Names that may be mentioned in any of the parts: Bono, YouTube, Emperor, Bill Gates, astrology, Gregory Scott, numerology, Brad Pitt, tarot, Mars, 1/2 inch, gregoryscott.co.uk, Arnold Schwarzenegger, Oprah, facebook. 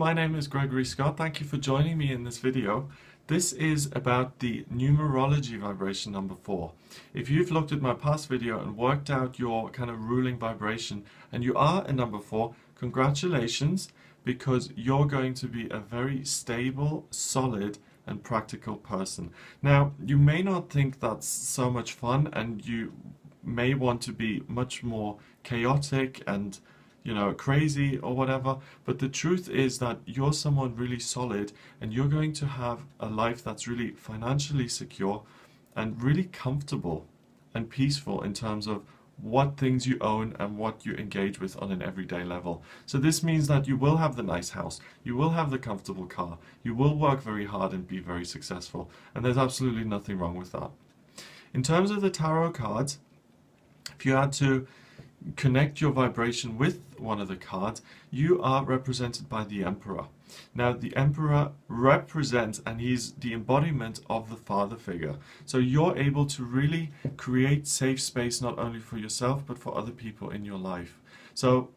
my name is Gregory Scott. Thank you for joining me in this video. This is about the numerology vibration number 4. If you've looked at my past video and worked out your kind of ruling vibration and you are a number 4, congratulations, because you're going to be a very stable, solid and practical person. Now, you may not think that's so much fun and you may want to be much more chaotic and, you know, crazy or whatever, but the truth is that you're someone really solid and you're going to have a life that's really financially secure and really comfortable and peaceful in terms of what things you own and what you engage with on an everyday level. So this means that you will have the nice house, you will have the comfortable car, you will work very hard and be very successful, and there's absolutely nothing wrong with that. In terms of the tarot cards, if you had to connect your vibration with one of the cards, you are represented by the Emperor. Now, the Emperor represents, and he's the embodiment of the father figure. So you're able to really create safe space not only for yourself but for other people in your life. So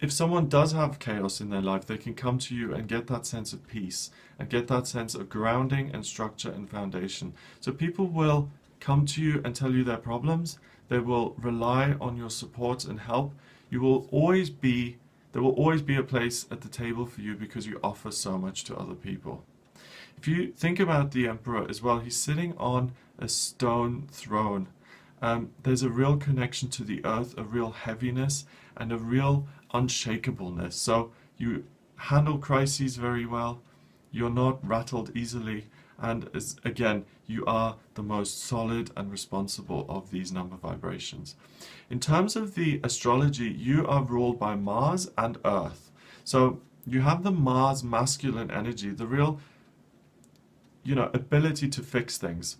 if someone does have chaos in their life, they can come to you and get that sense of peace and get that sense of grounding and structure and foundation. So people will come to you and tell you their problems. They will rely on your support and help. There will always be a place at the table for you because you offer so much to other people. If you think about the Emperor as well, he's sitting on a stone throne. There's a real connection to the earth, a real heaviness and a real unshakableness. So you handle crises very well, you're not rattled easily, and again, you are the most solid and responsible of these number vibrations. In terms of the astrology, you are ruled by Mars and Earth. So you have the Mars masculine energy, the real, you know, ability to fix things.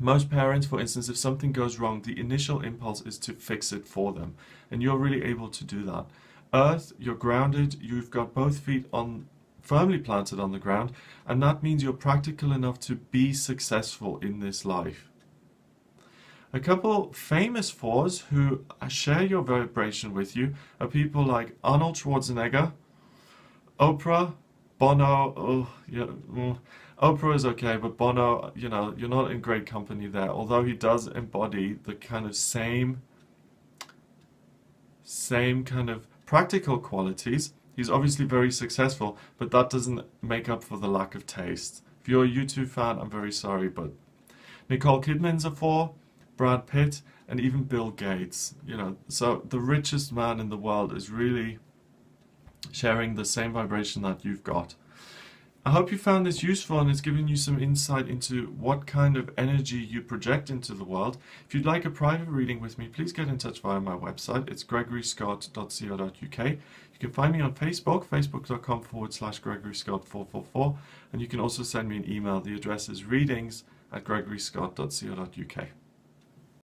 Most parents, for instance, if something goes wrong, the initial impulse is to fix it for them, and you're really able to do that. Earth, you're grounded, you've got both feet on firmly planted on the ground, and that means you're practical enough to be successful in this life. A couple famous fours who share your vibration with you are people like Arnold Schwarzenegger, Oprah, Bono. Oprah is okay, but Bono, you know, you're not in great company there, although he does embody the kind of same kind of practical qualities. He's obviously very successful, but that doesn't make up for the lack of taste. If you're a YouTube fan, I'm very sorry, but Nicole Kidman's a 4, Brad Pitt, and even Bill Gates. You know, so the richest man in the world is really sharing the same vibration that you've got. I hope you found this useful and it's given you some insight into what kind of energy you project into the world. If you'd like a private reading with me, please get in touch via my website. It's gregoryscott.co.uk. You can find me on Facebook, facebook.com/GregoryScott444, and you can also send me an email. The address is readings@gregoryscott.co.uk.